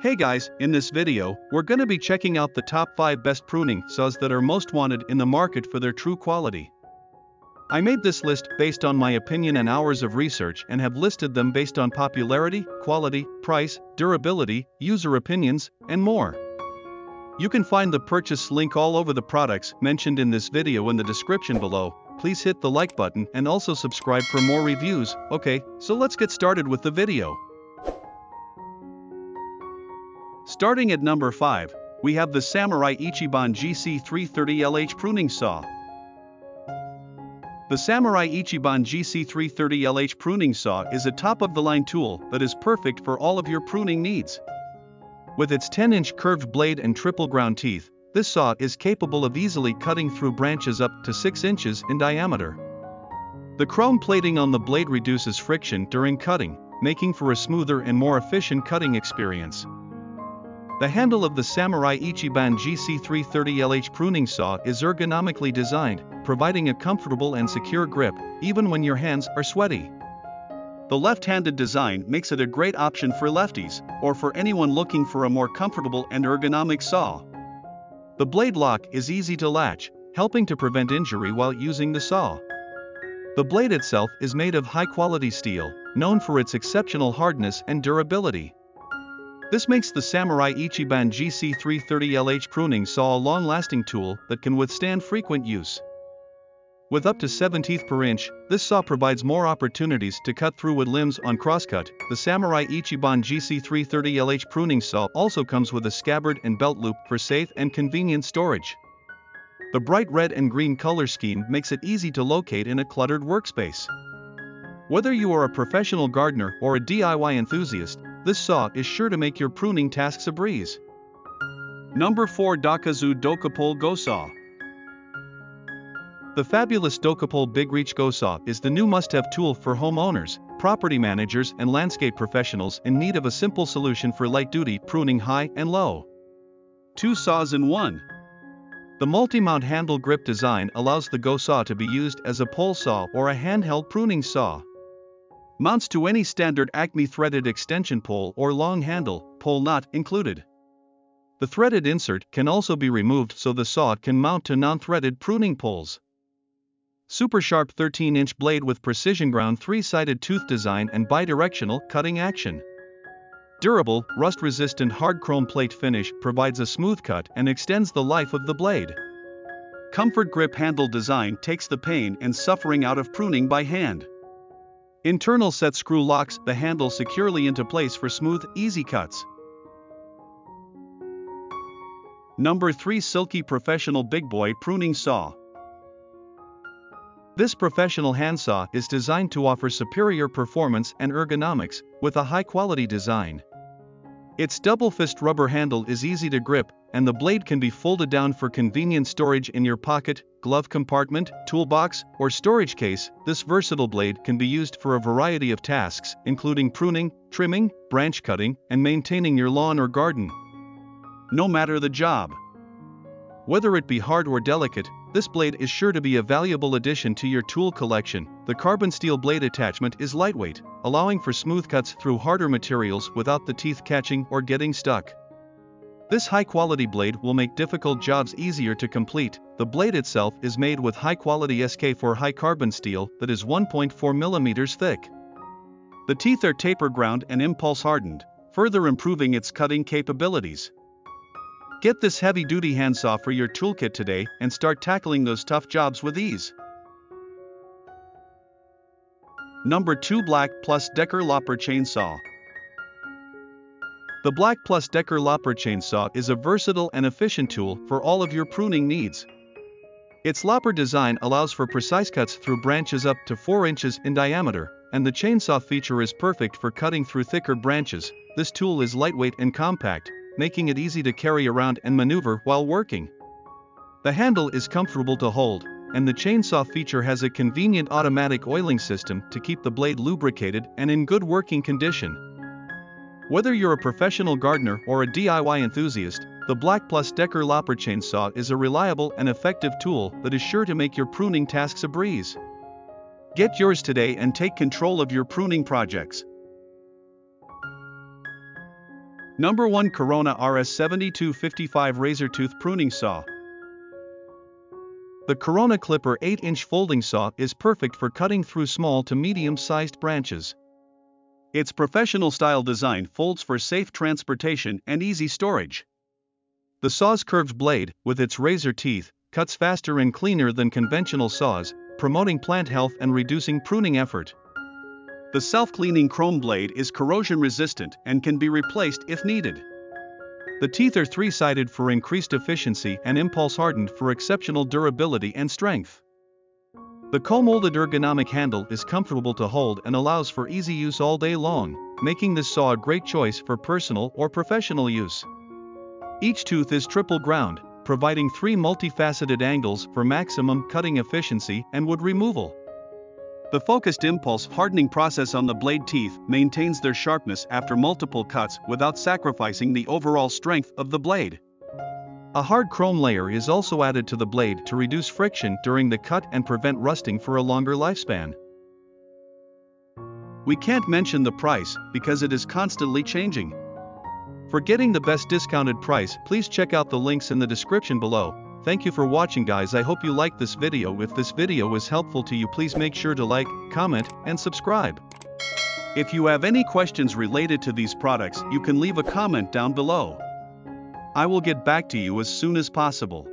Hey guys, in this video, we're gonna be checking out the top 5 best pruning saws that are most wanted in the market for their true quality. I made this list based on my opinion and hours of research and have listed them based on popularity, quality, price, durability, user opinions, and more. You can find the purchase link all over the products mentioned in this video in the description below. Please hit the like button and also subscribe for more reviews. Okay, so let's get started with the video. Starting at number 5, we have the Samurai Ichiban GC330LH Pruning Saw. The Samurai Ichiban GC330LH Pruning Saw is a top-of-the-line tool that is perfect for all of your pruning needs. With its 10-inch curved blade and triple ground teeth, this saw is capable of easily cutting through branches up to 6 inches in diameter. The chrome plating on the blade reduces friction during cutting, making for a smoother and more efficient cutting experience. The handle of the Samurai Ichiban GC330LH pruning saw is ergonomically designed, providing a comfortable and secure grip, even when your hands are sweaty. The left-handed design makes it a great option for lefties, or for anyone looking for a more comfortable and ergonomic saw. The blade lock is easy to latch, helping to prevent injury while using the saw. The blade itself is made of high-quality steel, known for its exceptional hardness and durability. This makes the Samurai Ichiban GC330LH pruning saw a long-lasting tool that can withstand frequent use. With up to 7 teeth per inch, this saw provides more opportunities to cut through wood limbs on crosscut. The Samurai Ichiban GC330LH pruning saw also comes with a scabbard and belt loop for safe and convenient storage. The bright red and green color scheme makes it easy to locate in a cluttered workspace. Whether you are a professional gardener or a DIY enthusiast, this saw is sure to make your pruning tasks a breeze. Number 4, DOCAZOO DocaPole Go Saw. The fabulous DocaPole Big Reach Go Saw is the new must-have tool for homeowners, property managers, and landscape professionals in need of a simple solution for light-duty pruning high and low. 2 saws in one. The multi-mount handle grip design allows the Go Saw to be used as a pole saw or a handheld pruning saw. Mounts to any standard Acme threaded extension pole or long handle, pole not included. The threaded insert can also be removed so the saw can mount to non-threaded pruning poles. Super sharp 13-inch blade with precision ground 3-sided tooth design and bidirectional cutting action. Durable, rust-resistant hard chrome plate finish provides a smooth cut and extends the life of the blade. Comfort grip handle design takes the pain and suffering out of pruning by hand. Internal set screw locks the handle securely into place for smooth, easy cuts. Number 3, Silky Professional Big Boy Pruning Saw. This professional handsaw is designed to offer superior performance and ergonomics, with a high-quality design. Its double-fist rubber handle is easy to grip, and the blade can be folded down for convenient storage in your pocket, glove compartment, toolbox, or storage case. This versatile blade can be used for a variety of tasks, including pruning, trimming, branch cutting, and maintaining your lawn or garden. No matter the job, whether it be hard or delicate, this blade is sure to be a valuable addition to your tool collection. The carbon steel blade attachment is lightweight, allowing for smooth cuts through harder materials without the teeth catching or getting stuck. This high-quality blade will make difficult jobs easier to complete. The blade itself is made with high-quality SK4 high carbon steel that is 1.4 millimeters thick. The teeth are taper ground and impulse hardened, further improving its cutting capabilities. Get this heavy-duty handsaw for your toolkit today and start tackling those tough jobs with ease. Number 2, Black+Decker Lopper Chainsaw. The Black+Decker Lopper Chainsaw is a versatile and efficient tool for all of your pruning needs. Its lopper design allows for precise cuts through branches up to 4 inches in diameter, and the chainsaw feature is perfect for cutting through thicker branches. This tool is lightweight and compact, making it easy to carry around and maneuver while working. The handle is comfortable to hold, and the chainsaw feature has a convenient automatic oiling system to keep the blade lubricated and in good working condition. Whether you're a professional gardener or a DIY enthusiast, the Black+Decker Lopper Chainsaw is a reliable and effective tool that is sure to make your pruning tasks a breeze. Get yours today and take control of your pruning projects. Number 1, Corona RS7255 Razor Tooth Pruning Saw. The Corona Clipper 8-inch folding saw is perfect for cutting through small to medium-sized branches. Its professional-style design folds for safe transportation and easy storage. The saw's curved blade, with its razor teeth, cuts faster and cleaner than conventional saws, promoting plant health and reducing pruning effort. The self-cleaning chrome blade is corrosion-resistant and can be replaced if needed. The teeth are three-sided for increased efficiency and impulse-hardened for exceptional durability and strength. The co-molded ergonomic handle is comfortable to hold and allows for easy use all day long, making this saw a great choice for personal or professional use. Each tooth is triple-ground, providing three multifaceted angles for maximum cutting efficiency and wood removal. The focused impulse hardening process on the blade teeth maintains their sharpness after multiple cuts without sacrificing the overall strength of the blade. A hard chrome layer is also added to the blade to reduce friction during the cut and prevent rusting for a longer lifespan. We can't mention the price because it is constantly changing. For getting the best discounted price, please check out the links in the description below. Thank you for watching, guys. I hope you liked this video. If this video was helpful to you, please make sure to like, comment, and subscribe. If you have any questions related to these products, you can leave a comment down below. I will get back to you as soon as possible.